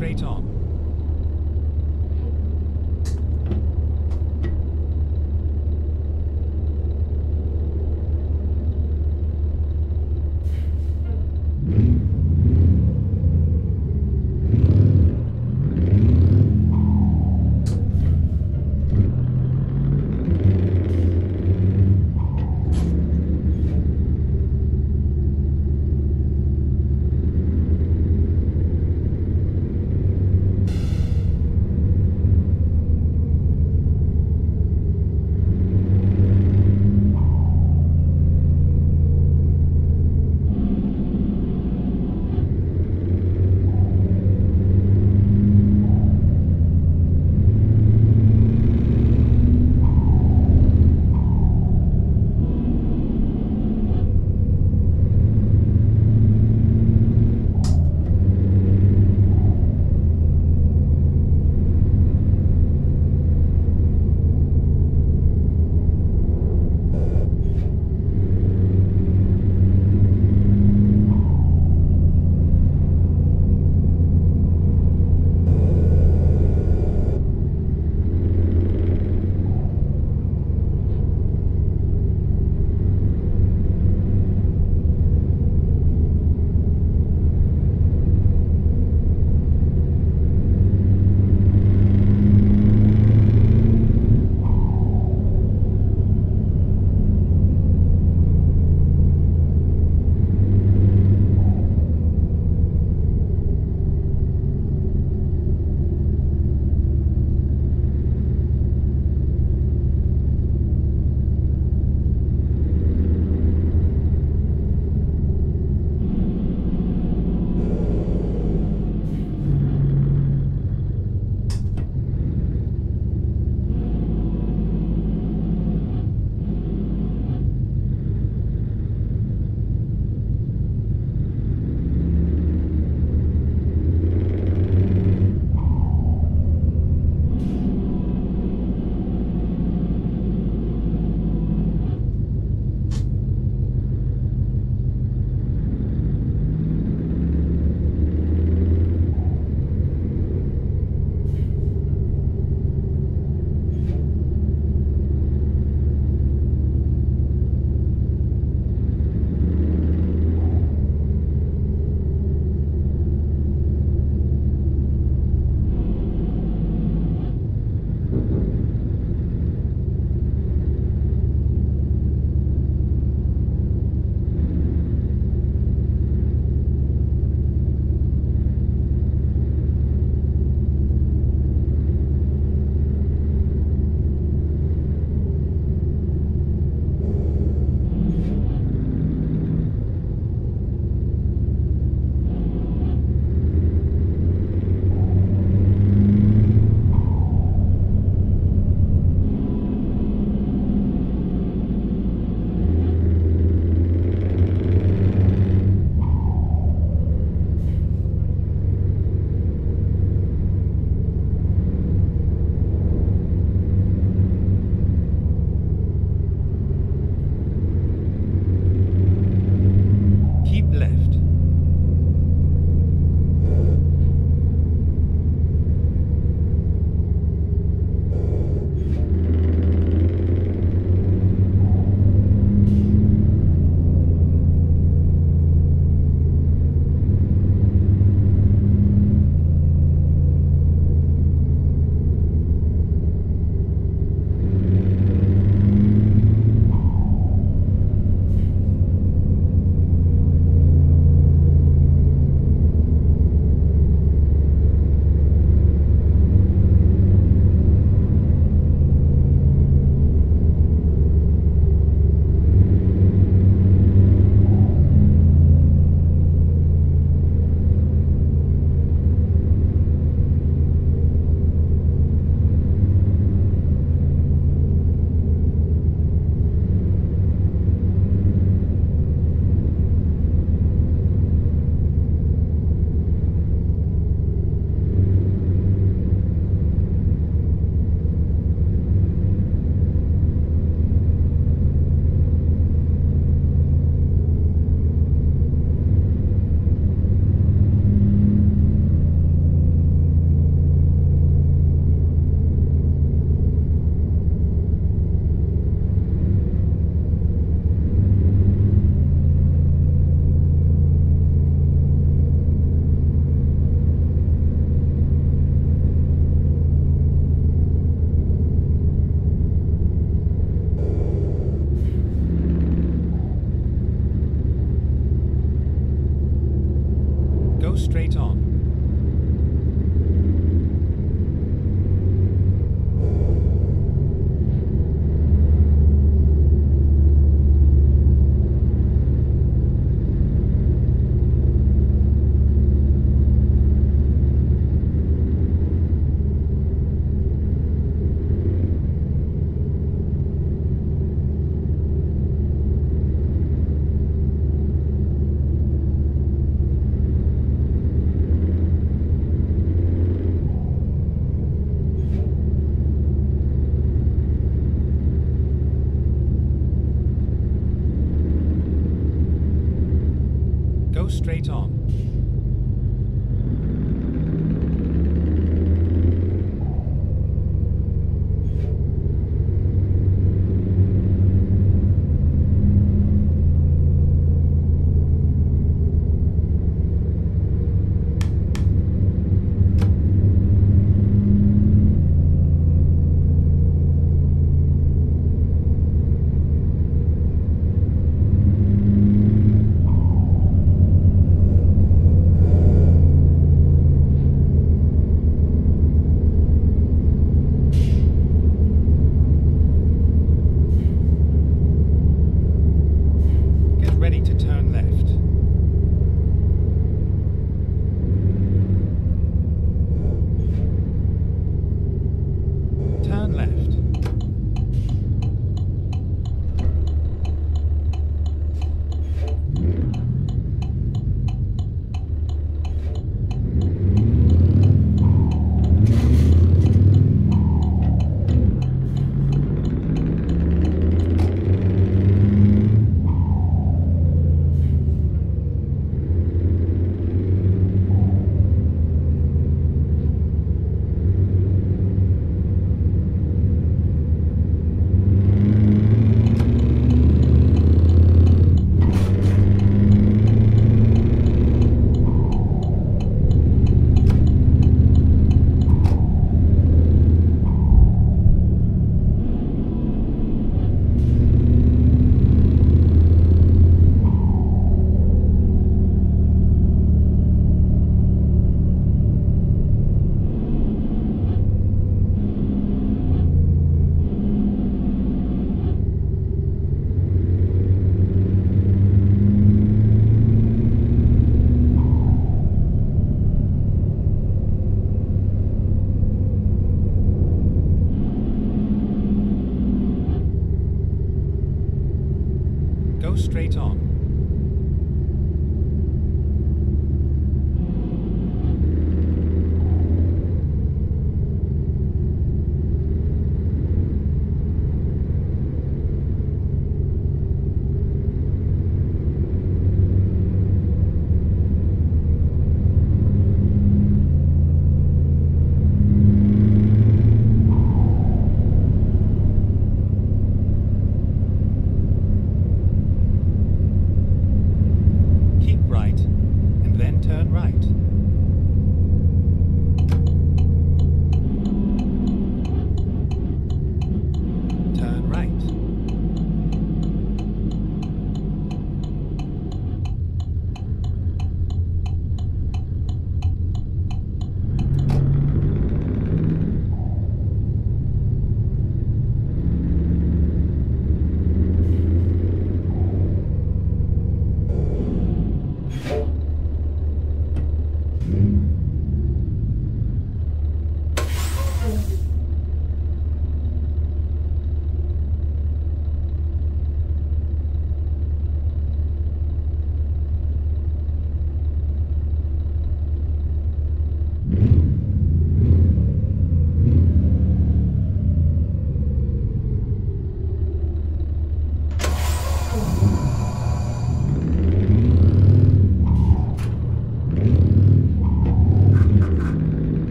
straight on. straight on. Straight on. Go straight on.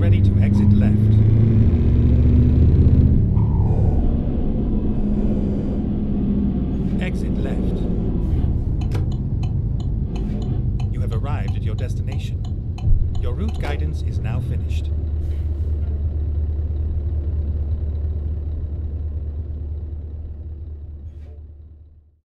ready to exit left. Exit left. You have arrived at your destination. Your route guidance is now finished.